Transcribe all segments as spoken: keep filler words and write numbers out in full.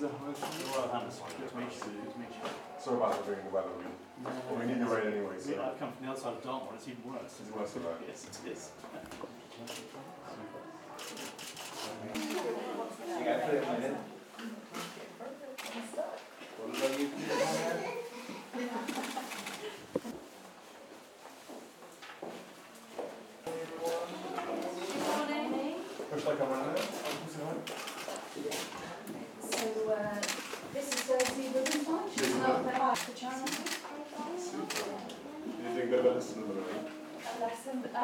is the highest. Royal Highness. Good to meet you. Good to meet you. Sorry about the weather. We, no, well, we need the rain anyway. So. I've come from the outside of Dartmoor. It's even worse. It's worse than that. Yes, it is. You got to put it in there. So, uh, this is Daisy Williamson. She's not the heart for charity. Super. Anything about a lesson? A lesson? Um,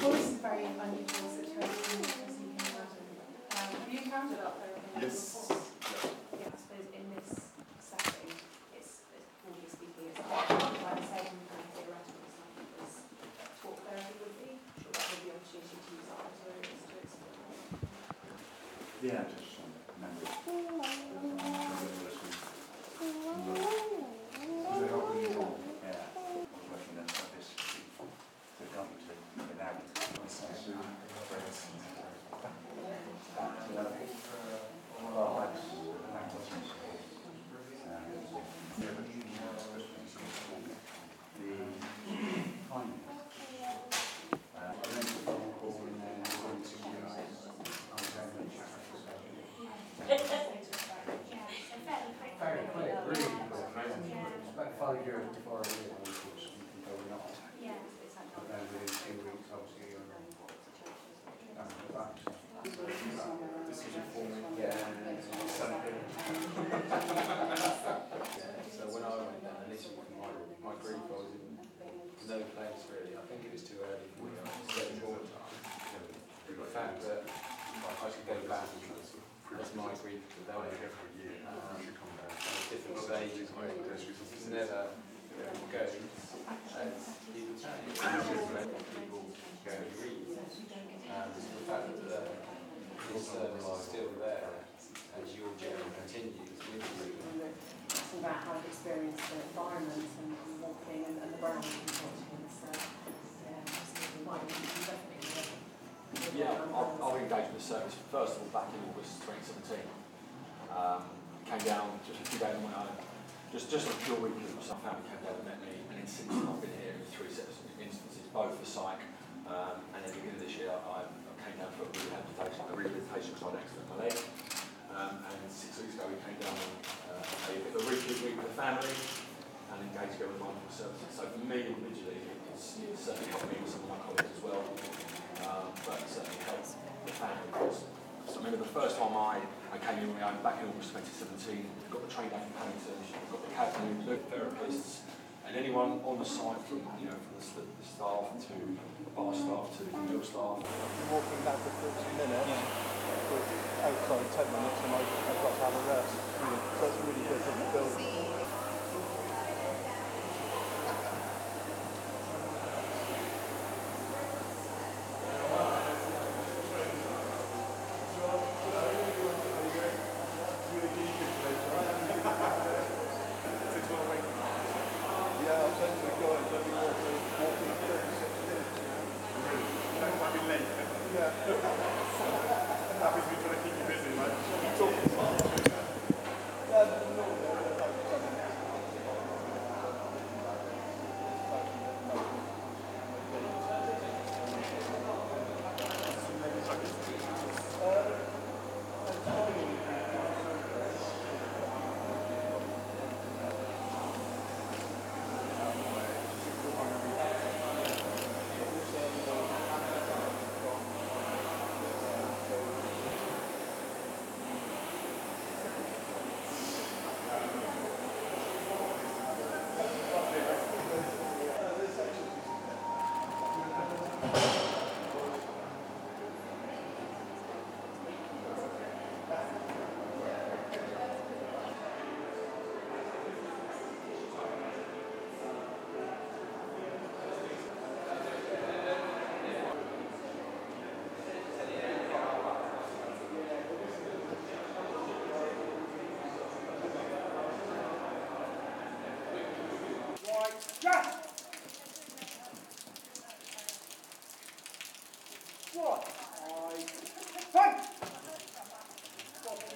well, this is a very unusual situation, as you can imagine. Um, have you encountered up there? Yes. Yeah, I suppose in this setting, it's, it's broadly speaking, it's quite like the same kind of theoretical stuff that this talk therapy would be. Sure, that would be an opportunity to use our materials to explore. Yeah, just some memories. Does it help when you roll? Yeah. I was working on this sheet. So it helped me to get out. The kindness. Years before I did, which was going on. Yeah, it's like not. And then two weeks, obviously, on the back. This is your form. Yeah. So when I went down, this is my my group. I was in no place really. I think it was too early for me. I was getting bored. The fact that I should go back. That's my grief for them. Um, different stages where it's never going. And you can change. People go and read. And the fact that this service is still there as your journey continues with you. It's about how I've experienced the environment and walking and the brand and watching this service. Yeah, Yeah, I've engaged with the service first of all back in August twenty seventeen. Um, came down just a few days on my own, just just a pure week because my family came down and met me, and since I've been here in three sets of instances, both for psych um, and then at the beginning of this year I, I came down for a rehabilitation, a rehabilitation because I had an accident in my leg. Um, and six weeks ago we came down on uh, a bit of a week with the family and engaged together with mindful services. So for me individually, it's, it's certainly helped me with some of my colleagues as well. Um, but it certainly helps the family. So I remember the first time I, I came in on my own back in August twenty seventeen, got the train down from Paddington, got the cabin, the therapists, and anyone on the site from, you know, from the, the staff to the bar staff to the meal staff. Walking back for forty minutes, outside ten minutes, and I've got to have a rest. So that's really good for the building.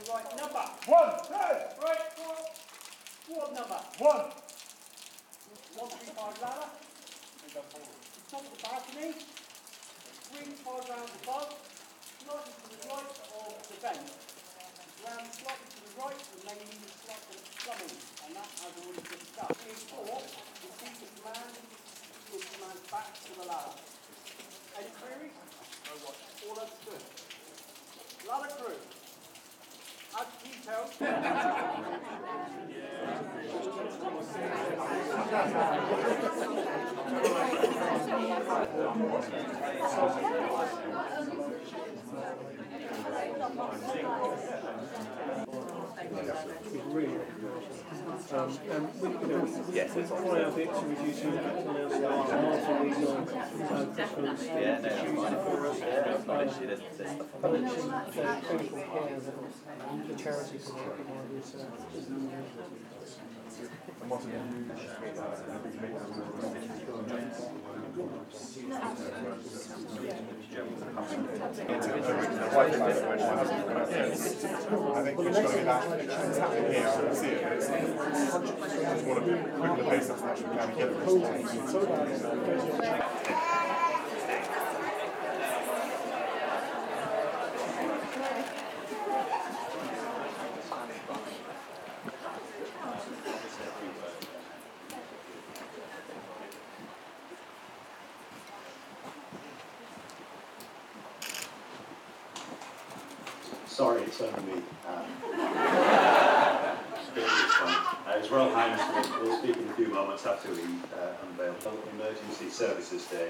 Right number. One, two. What number? One. One three five ladder. The top of the balcony. Ring five rounds above. Slightly to the right of the bench. Round slightly to the right, remaining slightly plumbing. And that has already been done. In four, the seat of command will command back to the ladder. Any queries? No watch. All understood. Ladder crew. As detailed. Um, and we, yes, it's quite a bit to reduce the impact on our staff and also on Christmas yeah, no, the charity I I just want to be quick in the pace that's actually going to get the response. Sorry, it's only me. His Royal Highness will speak in a few moments after we uh, unveil Emergency Services Day.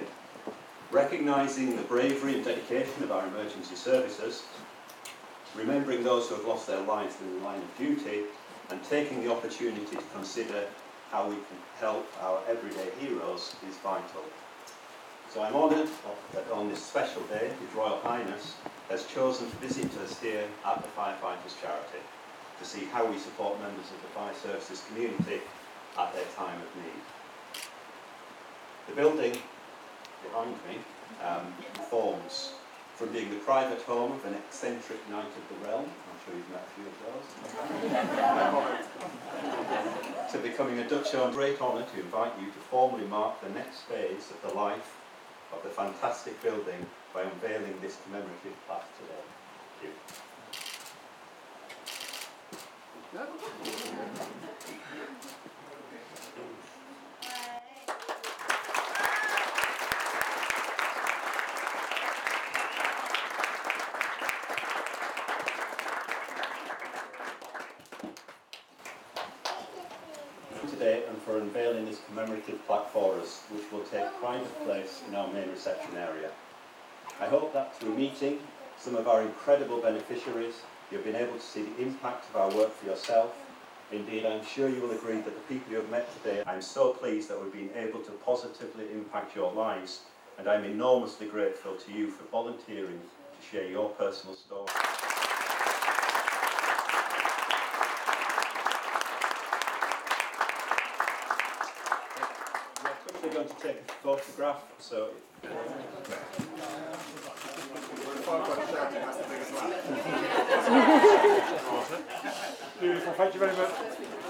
Recognising the bravery and dedication of our emergency services, remembering those who have lost their lives in the line of duty, and taking the opportunity to consider how we can help our everyday heroes is vital. So I'm honoured that on this special day, His Royal Highness has chosen to visit us here at the Firefighters' Charity, to see how we support members of the fire services community at their time of need. The building behind me um, forms from being the private home of an eccentric knight of the realm, I'm sure you've met a few of those, to becoming a Dutch owned. Great honour to invite you to formally mark the next phase of the life of the fantastic building by unveiling this commemorative plaque today. Thank you. No? Today and for unveiling this commemorative plaque for us, which will take private place in our main reception area. I hope that through meeting some of our incredible beneficiaries, you've been able to see the impact of our work for yourself. Indeed, I'm sure you will agree that the people you have met today, I'm so pleased that we've been able to positively impact your lives, and I'm enormously grateful to you for volunteering to share your personal story. We're quickly going to take a photograph, so... Beautiful, thank you very much.